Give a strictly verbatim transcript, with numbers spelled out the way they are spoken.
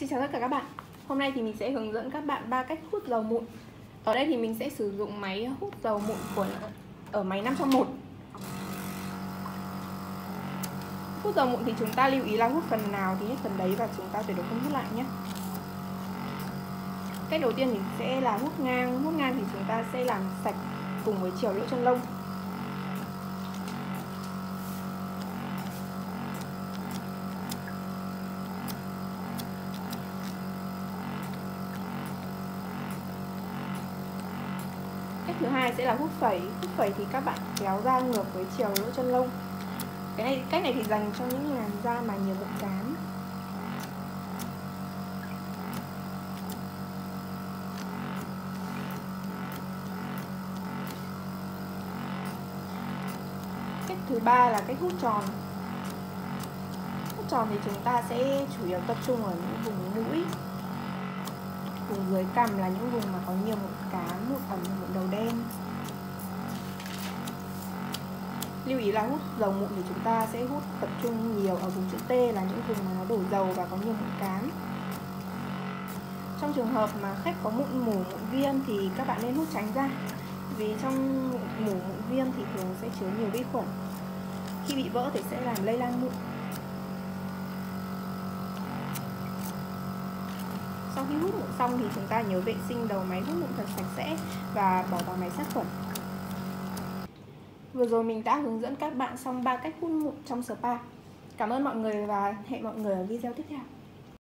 Xin chào tất cả các bạn. Hôm nay thì mình sẽ hướng dẫn các bạn ba cách hút dầu mụn. Ở đây thì mình sẽ sử dụng máy hút dầu mụn của ở máy năm trong một. Hút dầu mụn thì chúng ta lưu ý là hút phần nào thì hết phần đấy và chúng ta tuyệt đối không hút lại nhé. Cách đầu tiên thì sẽ là hút ngang. Hút ngang thì chúng ta sẽ làm sạch cùng với chiều lỗ chân lông. Cách thứ hai sẽ là hút phẩy. Hút phẩy thì các bạn kéo ra ngược với chiều lỗ chân lông. Cái này, cách này thì dành cho những làn da mà nhiều mụn cám. Cách thứ ba là cách hút tròn. Hút tròn thì chúng ta sẽ chủ yếu tập trung ở những vùng mũi, vùng dưới cằm là những vùng mà có nhiều mụn cám, mụn ẩm, mụn đầu đen. Lưu ý là hút dầu mụn thì chúng ta sẽ hút tập trung nhiều ở vùng chữ T là những vùng mà nó đổ dầu và có nhiều mụn cám. Trong trường hợp mà khách có mụn mủ, mụn viêm thì các bạn nên hút tránh ra, vì trong mụn mủ, mụn viêm thì thường sẽ chứa nhiều vi khuẩn. Khi bị vỡ thì sẽ làm lây lan mụn. Sau khi hút mụn xong thì chúng ta nhớ vệ sinh đầu máy hút mụn thật sạch sẽ và bỏ vào máy sát khuẩn. Vừa rồi mình đã hướng dẫn các bạn xong ba cách hút mụn trong spa. Cảm ơn mọi người và hẹn mọi người ở video tiếp theo.